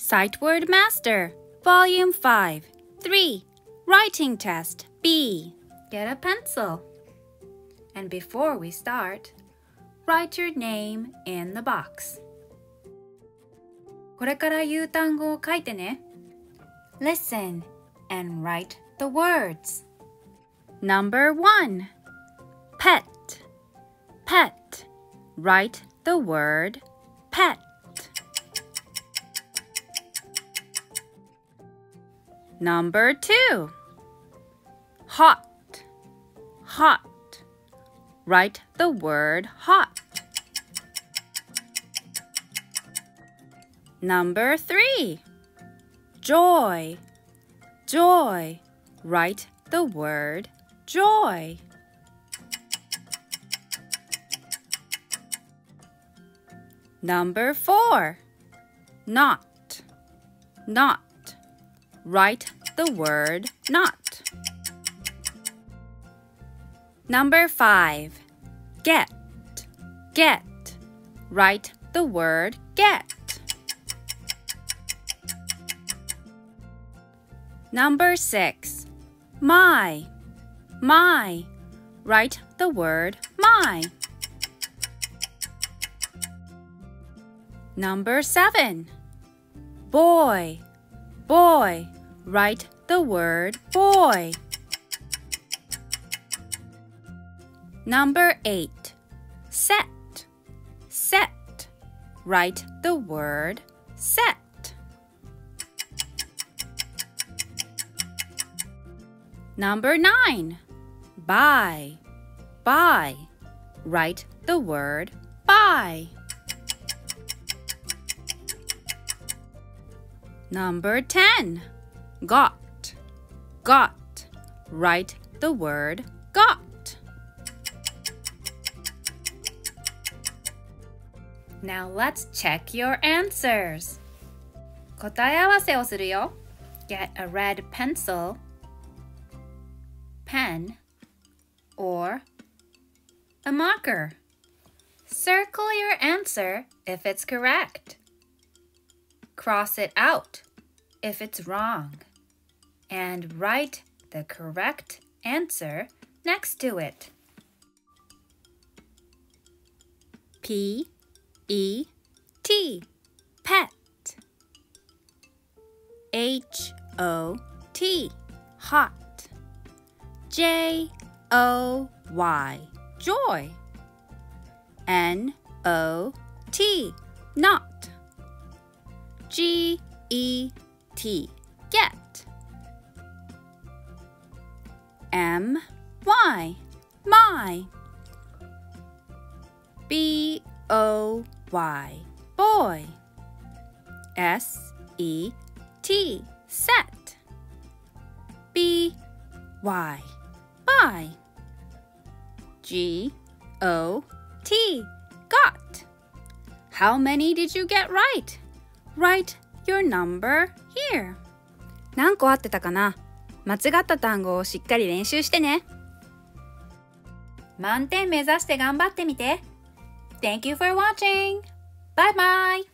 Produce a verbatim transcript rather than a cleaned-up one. Sight Word Master, Volume five, three, Writing Test B. Get a pencil. And before we start, write your name in the box. これから言う単語を書いてね。Listen and write the words. Number one, pet. Pet. Write the word pet. Number two, hot. Hot. Write the word hot. Number three, joy. Joy. Write the word joy. Number four, not. Not. Write the word not. Number five, get. Get. Write the word get. Number six, my. My. Write the word my. Number seven, boy. Boy. Write the word boy. Number eight, set. Set. Write the word set. Number nine, buy. Buy. Write the word buy. Number ten, got. Got. Write the word got. Now let's check your answers. 答え合わせをするよ。Get a red pencil, pen, or a marker. Circle your answer if it's correct. Cross it out if it's wrong. And write the correct answer next to it. P E T, pet. H O T, hot. J O Y, joy. N O T, not. G E T, get. M Y, my. B O Y, boy. S E T, set. B Y, buy. G O T, got. How many did you get right? Write your number here. 何個合ってたかな？間違った単語をしっかり練習してね。満点目指して頑張ってみて。Thank you for watching. Bye bye.